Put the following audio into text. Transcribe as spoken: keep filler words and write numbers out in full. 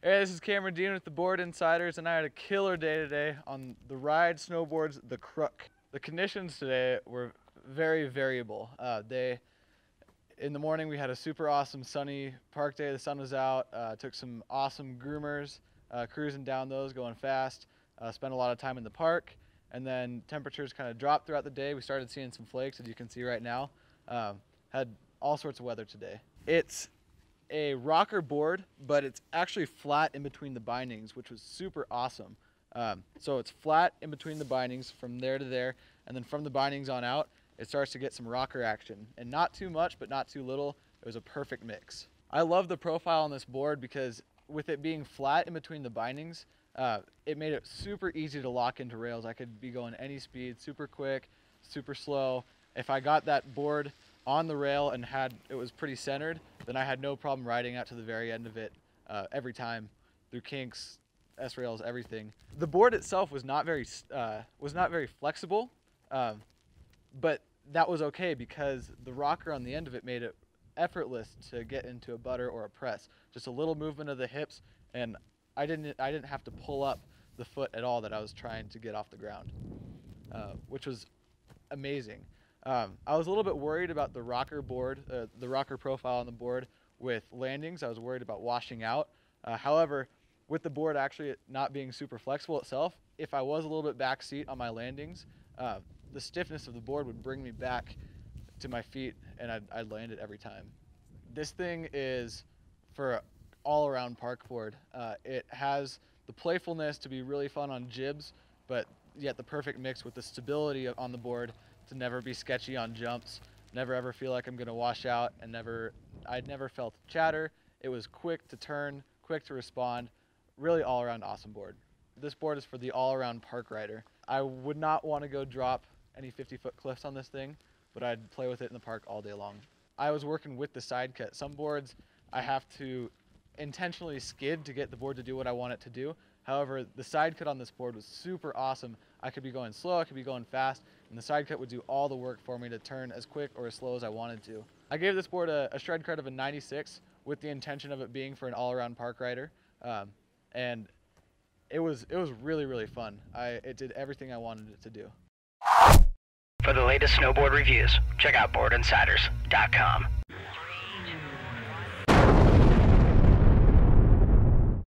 Hey, this is Cameron Dean with the Board Insiders, and I had a killer day today on the ride snowboards, the Crook. The conditions today were very variable. Uh, they, in the morning, we had a super awesome sunny park day. The sun was out. Uh, took some awesome groomers, uh, cruising down those, going fast. Uh, spent a lot of time in the park, and then temperatures kind of dropped throughout the day. We started seeing some flakes, as you can see right now. Um, had all sorts of weather today. It's a rocker board, but it's actually flat in between the bindings, which was super awesome. Um, so it's flat in between the bindings from there to there, and then from the bindings on out, it starts to get some rocker action. And not too much, but not too little. It was a perfect mix. I love the profile on this board because with it being flat in between the bindings, uh, it made it super easy to lock into rails. I could be going any speed, super quick, super slow. If I got that board on the rail and had it was pretty centered, then I had no problem riding out to the very end of it uh, every time, through kinks, S-rails, everything. The board itself was not very uh, was not very flexible, uh, but that was okay because the rocker on the end of it made it effortless to get into a butter or a press. Just a little movement of the hips, and I didn't I didn't have to pull up the foot at all that I was trying to get off the ground, uh, which was amazing. Um, I was a little bit worried about the rocker board, uh, the rocker profile on the board with landings. I was worried about washing out. Uh, however, with the board actually not being super flexible itself, if I was a little bit backseat on my landings, uh, the stiffness of the board would bring me back to my feet, and I'd, I'd land it every time. This thing is for an all-around park board. Uh, it has the playfulness to be really fun on jibs, but yet the perfect mix with the stability on the board to never be sketchy on jumps, never ever feel like I'm gonna wash out, and never, I'd never felt chatter. It was quick to turn, quick to respond, really all around awesome board. This board is for the all around park rider. I would not wanna go drop any fifty foot cliffs on this thing, but I'd play with it in the park all day long. I was working with the side cut. Some boards I have to intentionally skid to get the board to do what I want it to do. However, the side cut on this board was super awesome. I could be going slow, I could be going fast, and the side cut would do all the work for me to turn as quick or as slow as I wanted to. I gave this board a, a shred credit of a ninety-six with the intention of it being for an all-around park rider, um, and it was it was really, really fun. I, it did everything I wanted it to do. For the latest snowboard reviews, check out board insiders dot com.